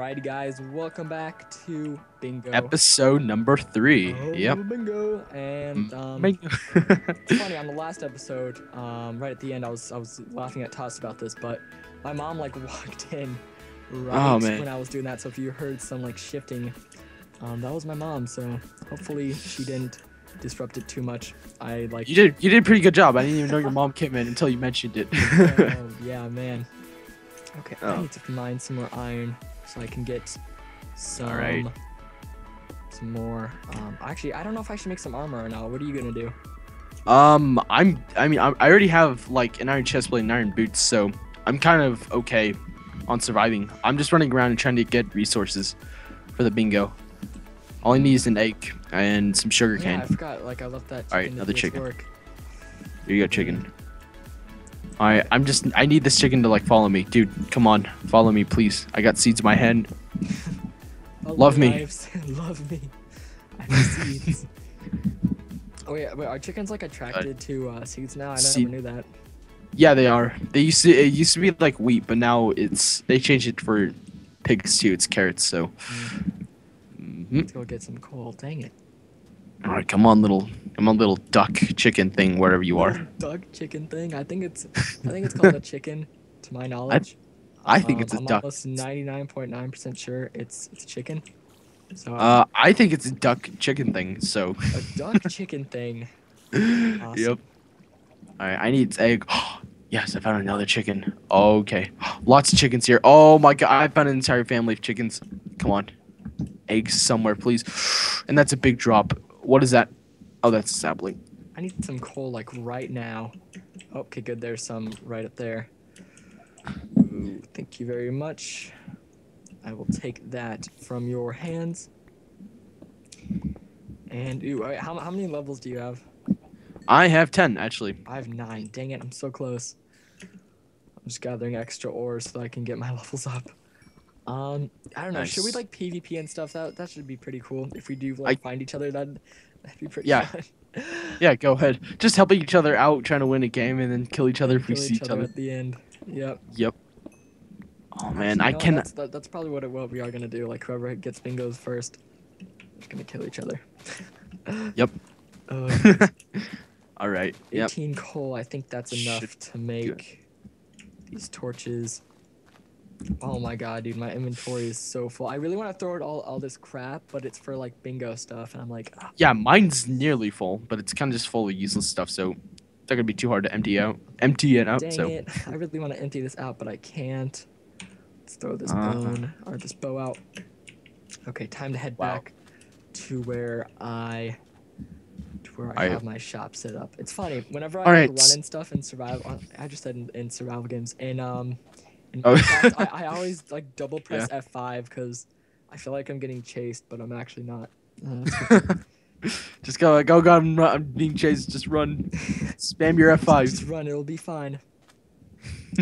Alright guys, welcome back to Bingo. Episode number 3. Oh, yep. Bingo. And bingo. It's funny, on the last episode, right at the end I was laughing at Toss about this, but my mom like walked in right when I was doing that, so if you heard some like shifting, that was my mom, so hopefully she didn't disrupt it too much. You did a pretty good job. I didn't even know your mom came in until you mentioned it. Oh, yeah, man. Okay, I need to mine some more iron so I can get some, some more. Actually, I don't know if I should make some armor or not. What are you gonna do? I already have like an iron chestplate and iron boots, so I'm kind of okay on surviving. I'm just running around and trying to get resources for the bingo. All I need is an egg and some sugar cane. I forgot. Like I left that. All right, another chicken. Here you go, chicken. Alright, I need this chicken to like follow me. Dude, come on, follow me please. I got seeds in my hand. Love me. Love me. I have seeds. Oh yeah, wait, are chickens like attracted to seeds now? I never knew that. Yeah, they are. It used to be like wheat, but now they changed it for pigs too. It's carrots, so. Let's go get some coal, dang it. Alright, come on little duck chicken thing, wherever you are. Duck chicken thing? I think it's called a chicken, to my knowledge. I think it's a duck. I'm almost 99.9% sure it's a chicken. So I think it's a duck chicken thing, so. A duck chicken thing. Awesome. Yep. Alright, I need egg. Yes, I found another chicken. Okay. Lots of chickens here. Oh my god, I found an entire family of chickens. Come on. Eggs somewhere, please. And that's a big drop. What is that? Oh, that's a sapling. I need some coal, like, right now. Okay, good. There's some right up there. Ooh, thank you very much. I will take that from your hands. And, ooh, right, how many levels do you have? I have 10, actually. I have 9. Dang it, I'm so close. I'm just gathering extra ore so that I can get my levels up. I don't know. Nice. Should we like PvP and stuff? That should be pretty cool. If we do like find each other, that'd be pretty fun. Yeah, go ahead. Just helping each other out, trying to win a game, and then kill each other if we see each other at the end. Yep. Oh man, I cannot. That's probably what we are gonna do. Like whoever gets bingos first, is gonna kill each other. Yep. All right. 18 coal. I think that's enough to make these torches. Oh my god, dude, my inventory is so full. I really want to throw out all this crap, but it's for like bingo stuff, and I'm like, ah. Yeah, mine's nearly full, but it's kind of just full of useless stuff, so it's not gonna be too hard to empty it out. Dang it! I really want to empty this out, but I can't. Let's throw this bow out. Okay, time to head back to where I have my shop set up. It's funny whenever I run and stuff and survive. I just said in survival games and I always like double press F5 because I feel like I'm getting chased, but I'm actually not. Just go, I'm being chased. Just run, spam your F5. Just run, it'll be fine.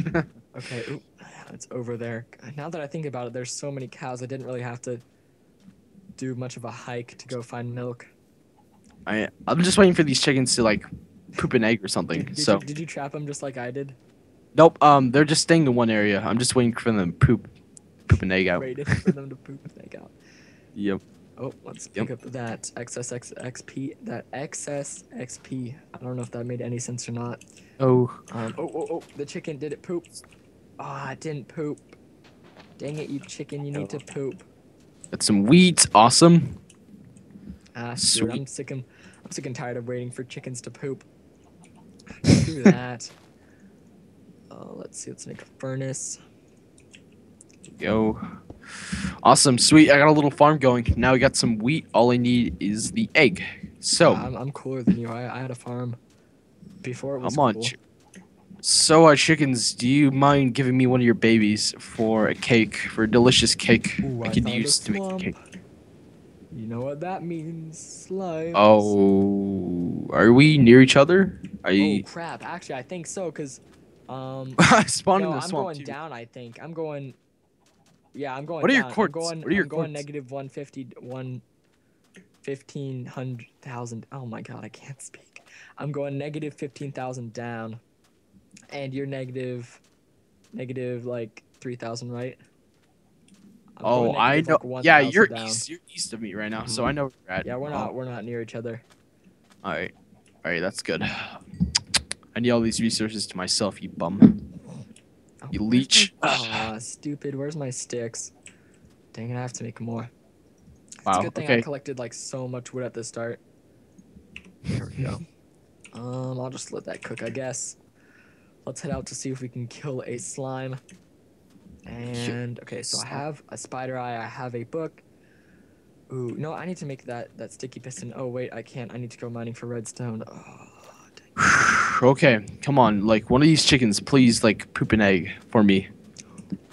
Okay, ooh, it's over there. Now that I think about it, there's so many cows. I didn't really have to do much of a hike to go find milk. I'm just waiting for these chickens to like poop an egg or something. Did you trap them just like I did? Nope, they're just staying in one area. I'm just waiting for them to poop an egg out. Waiting for them to poop an egg out. Yep. Oh, let's pick up that excess XP. That excess XP. I don't know if that made any sense or not. Oh. The chicken, did it poop? Ah, it didn't poop. Dang it, you chicken, you need to poop. Got some wheat. Awesome. Ah, sweet. Dude, I'm sick and tired of waiting for chickens to poop. Do that. Let's see. Let's make a furnace. Yo, awesome, sweet. I got a little farm going. Now we got some wheat. All I need is the egg. So I'm cooler than you. I had a farm before it was cool. So chickens, do you mind giving me one of your babies for a cake? For a delicious cake I could use to make a cake. You know what that means, slime. Oh, are we near each other? Oh crap! Actually, I think so, cause. I spawned in the swamp. I'm going down, I think. I'm going what are your down. Coordinates? I'm going -150, 1,150,000. Oh my god, I can't speak. I'm going -15,000 down. And you're negative like 3,000, right? Oh, I know. Like yeah, you're east of me right now, so I know where you're at. Yeah, we're not near each other. All right, that's good. I need all these resources to myself, you bum. Oh, you leech. Stupid. Where's my sticks? Dang it, I have to make more. Wow. It's a good thing I collected like so much wood at the start. There we go. I'll just let that cook, I guess. Let's head out to see if we can kill a slime. And okay, so I have a spider eye. I have a book. Ooh, no, I need to make that sticky piston. Oh wait, I can't. I need to go mining for redstone. Oh. Okay, come on, like one of these chickens, please, like poop an egg for me.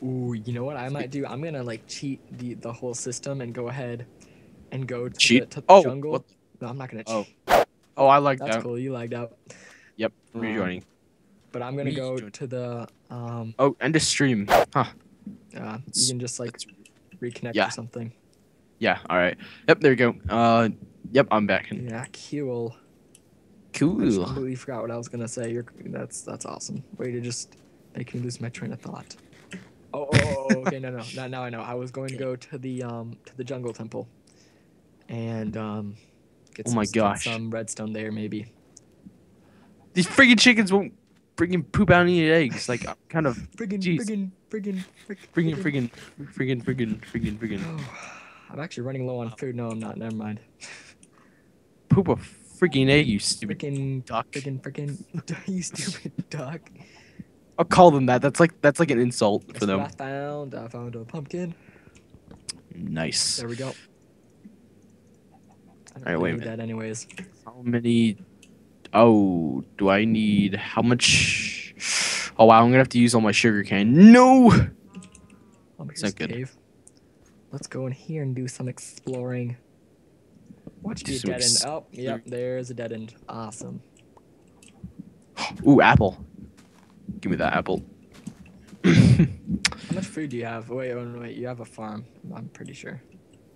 Ooh, you know what I might do? I'm gonna like cheat the whole system and go ahead and go to the jungle. What? No, I'm not gonna cheat. Oh, I lagged out. That's cool. You lagged out. Yep, rejoining. But I'm gonna go to the end of stream. Huh? You can just like reconnect or something. Yeah. All right. Yep. There we go. Yep. I'm back. Yeah. Cool. Cool. I completely forgot what I was gonna say. That's awesome. Way to just make me lose my train of thought. Oh okay, no, now I know. I was going to go to the jungle temple, and get some redstone there maybe. These friggin' chickens won't friggin' poop out any eggs. Like I'm kind of friggin'. Oh, I'm actually running low on food. No, I'm not. Never mind. Poop a freaking egg, you stupid duck. You stupid duck. I'll call them that. That's like an insult for them. I found a pumpkin. Nice. There we go. I don't need that anyways. How many? Oh, do I need how much? Oh wow, I'm gonna have to use all my sugar cane. No. It's not good. Cave. Let's go in here and do some exploring. What should be a dead end? Oh, yep, there's a dead end. Awesome. Ooh, apple. Give me that apple. How much food do you have? Wait, you have a farm, I'm pretty sure.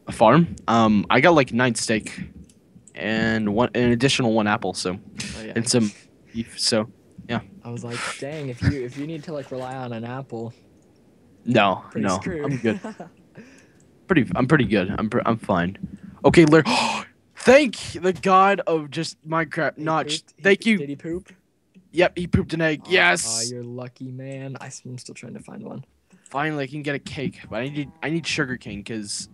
A farm? I got like 9 steak and an additional one apple, so and some beef, so yeah. I was like, dang, if you need to like rely on an apple. No, no. Screwed. I'm good. I'm pretty good. I'm fine. Okay, thank the god of just Minecraft Notch. Thank you. Did he poop? Yep, he pooped an egg. Yes. You're lucky, man. I'm still trying to find one. Finally, I can get a cake, but I need sugar cane because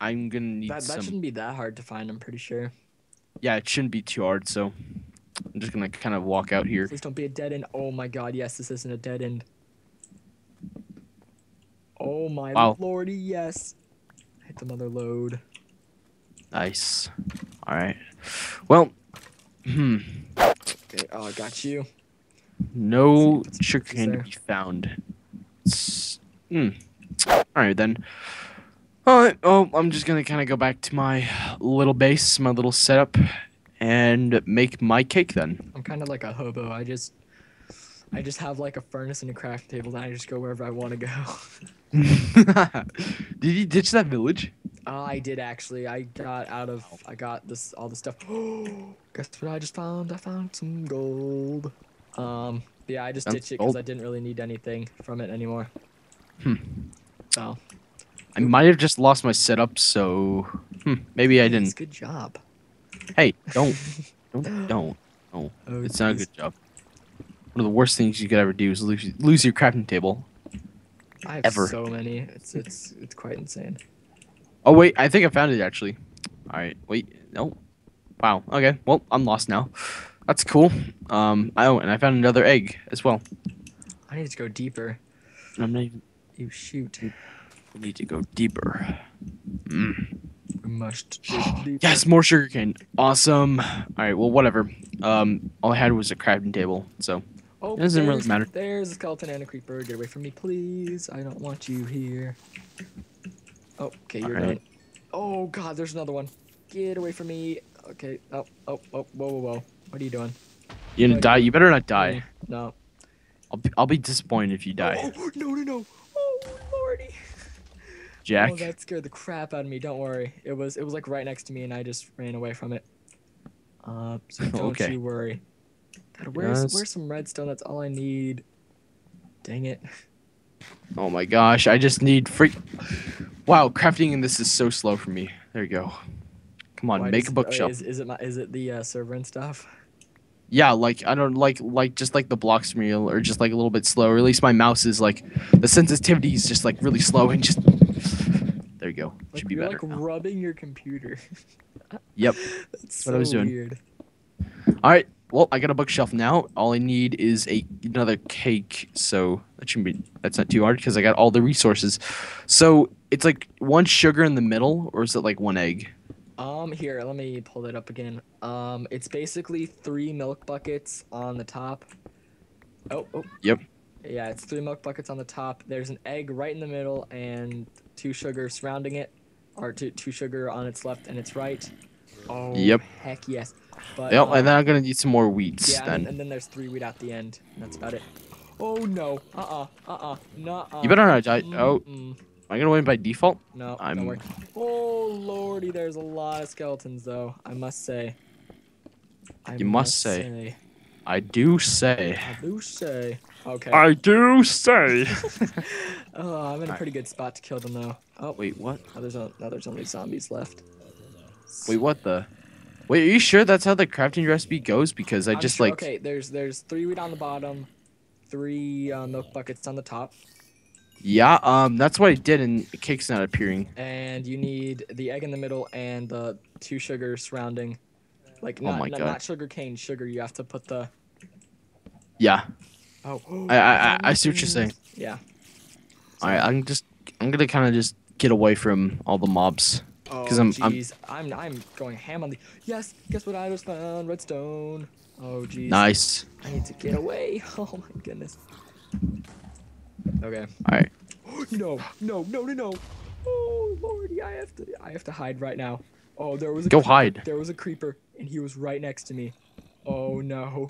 I'm gonna need some. That shouldn't be that hard to find. I'm pretty sure. Yeah, it shouldn't be too hard. So I'm just gonna kind of walk out here. Please don't be a dead end. Oh my god, yes, this isn't a dead end. Oh my lordy, yes. Hit the mother load. Nice. All right. Well, okay. Oh, I got you. No sugar cane to be found. All right then. All right. Oh, I'm just gonna kind of go back to my little base, my little setup, and make my cake then. I'm kind of like a hobo. I just have like a furnace and a crafting table, and I just go wherever I want to go. Did you ditch that village? I did actually. I got this all the stuff. Guess what I just found? I found some gold. Yeah, I just ditched it because I didn't really need anything from it anymore. So I might have just lost my setup, so maybe I didn't. Good job. Hey, don't. Oh, it's not a good job. One of the worst things you could ever do is lose your crafting table. I have so many. It's quite insane. Oh wait, I think I found it actually. All right, wait, no. Wow. Okay. Well, I'm lost now. That's cool. Oh, and I found another egg as well. I need to go deeper. I'm not even. You shoot. We need to go deeper. We must. Deeper. Yes, more sugarcane. Awesome. All right. Well, whatever. All I had was a crafting table, so it doesn't really matter. There's a skeleton and a creeper. Get away from me, please. I don't want you here. Oh, okay, you're done. Oh god, there's another one. Get away from me. Okay. Oh, whoa. What are you doing? You're gonna die. You better not die. No. I'll be disappointed if you die. Oh, no. Oh lordy. Jack. Oh, that scared the crap out of me. Don't worry. It was like right next to me, and I just ran away from it. So don't you worry. God, where's some redstone? That's all I need. Dang it. Oh my gosh, I just need freak. Wow, crafting in this is so slow for me. There you go. Come on, make a bookshelf. Is it the server and stuff? Yeah, like I don't like just like the blocks meal or just like a little bit slow. Or at least my mouse is like the sensitivity is just like really slow and just. There you go. Like, should be better. Like now. Rubbing your computer. Yep. That's so what I was doing. Weird. All right. Well, I got a bookshelf now. All I need is another cake, so that shouldn't be. That's not too hard because I got all the resources. So it's like one sugar in the middle, or is it like one egg? Here, let me pull that up again. It's basically 3 milk buckets on the top. Oh. Yep. Yeah, it's 3 milk buckets on the top. There's an egg right in the middle and 2 sugar surrounding it, or two sugar on its left and its right. Oh, yep. Heck yes. But, yep, and then I'm gonna need some more wheats. Yeah, then. And then there's 3 wheat at the end. That's about it. Oh no. Nuh-uh. You better not die. Oh. Am I gonna win by default? No, don't worry. Oh lordy, there's a lot of skeletons though. I must say. You must say. I do say. Okay. I do say. Oh, I'm in a pretty good spot to kill them though. Oh wait, what? Oh, there's only zombies left. Wait, what the? Wait, are you sure that's how the crafting recipe goes? Because I'm just sure, like. Okay, there's 3 wheat on the bottom, 3 milk buckets on the top. Yeah, that's what I did, and the cake's not appearing. And you need the egg in the middle and the 2 sugar surrounding, like not sugar cane, sugar. You have to put the. Yeah. Oh. I see what you're saying. Yeah. All right, I'm gonna kind of just get away from all the mobs. Oh, jeez. I'm going ham on the... Yes, guess what I just found? Redstone. Oh, jeez. Nice. I need to get away. Oh, my goodness. Okay. All right. No. Oh, lordy, I have to hide right now. Oh, there was a... Go hide. There was a creeper, and he was right next to me. Oh, no.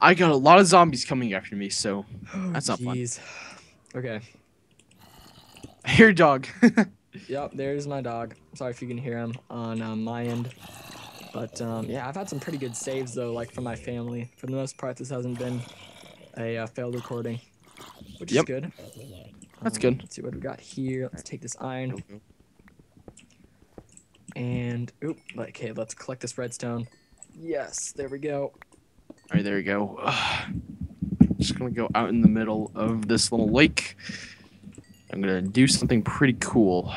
I got a lot of zombies coming after me, so that's not fun. Okay. Here, dog. Yep, there's my dog. Sorry if you can hear him on my end. But, yeah, I've had some pretty good saves, though, like, from my family. For the most part, this hasn't been a failed recording, which is good. That's good. Let's see what we got here. Let's take this iron. And, oop, okay, let's collect this redstone. Yes, there we go. All right, there we go. Just going to go out in the middle of this little lake. I'm gonna do something pretty cool.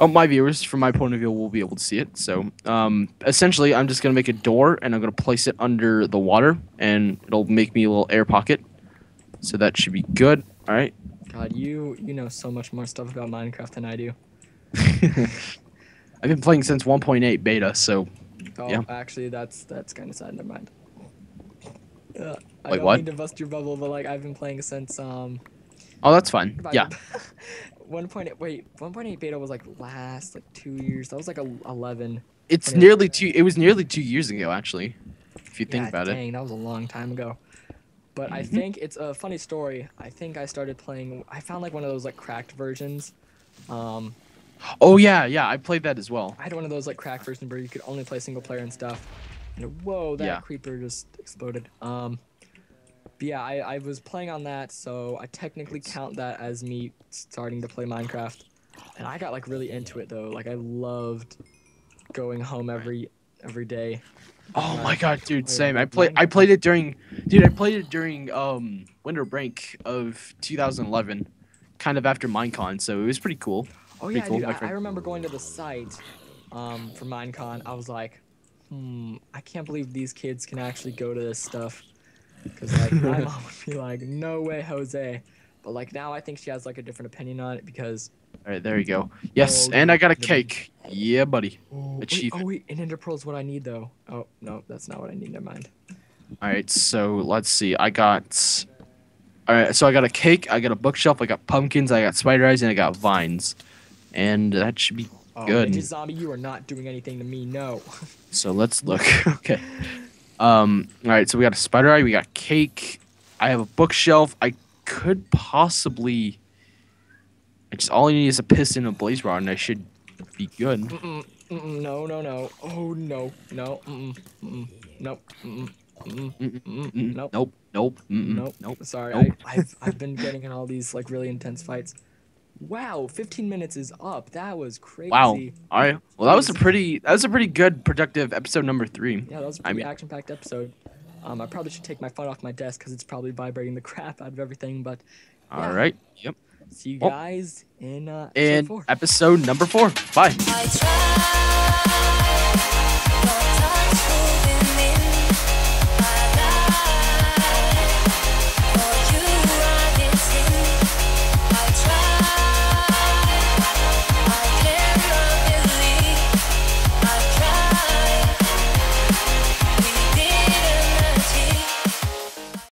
Oh, my viewers, from my point of view, will be able to see it. So, essentially, I'm just gonna make a door, and I'm gonna place it under the water, and it'll make me a little air pocket. So that should be good. All right. God, you know so much more stuff about Minecraft than I do. I've been playing since 1.8 beta, so. Oh, yeah. Actually, that's kind of sad. Never mind. I don't mean to bust your bubble, but like I've been playing since Oh, that's fine. Yeah. 1.8 beta was like last 2 years. That was like 11. It's nearly 2. It was nearly 2 years ago, actually. If you think about it. Dang, that was a long time ago. But I think it's a funny story. I think I started playing. I found like one of those like cracked versions. Oh yeah. I played that as well. I had one of those like cracked versions where you could only play single player and stuff. And whoa, that creeper just exploded. But yeah, I was playing on that, so I technically count that as me starting to play Minecraft. And I got like really into it though. Like I loved going home every day. Oh my god, dude, same. I played it during winter break of 2011, kind of after Minecon, so it was pretty cool. Oh yeah, dude, I remember going to the site for Minecon. I was like, I can't believe these kids can actually go to this stuff. Because, like, my mom would be like, no way, Jose. But, like, now I think she has, like, a different opinion on it because... All right, there you go. Yes, and I got a cake. Yeah, buddy. Ooh, achievement. Wait, an ender pearl is what I need, though. Oh, no, that's not what I need. Never mind. All right, so let's see. All right, so I got a cake. I got a bookshelf. I got pumpkins. I got spider eyes, and I got vines. And that should be... Good. Ninja Zombie, you are not doing anything to me, no. So let's look. Okay. All right, so we got a spider eye, we got cake. I have a bookshelf. I could possibly... all I need is a piston and a blaze rod, and I should be good. No. Oh, no. No. Nope. Nope. Sorry, nope. I've been getting in all these like really intense fights. Wow, 15 minutes is up. That was crazy. Wow. All right. Well, that was a pretty good productive episode number 3. Yeah, that was a pretty action-packed episode. I probably should take my phone off my desk because it's probably vibrating the crap out of everything. But yeah. All right. Yep. See you guys in episode number 4. Bye.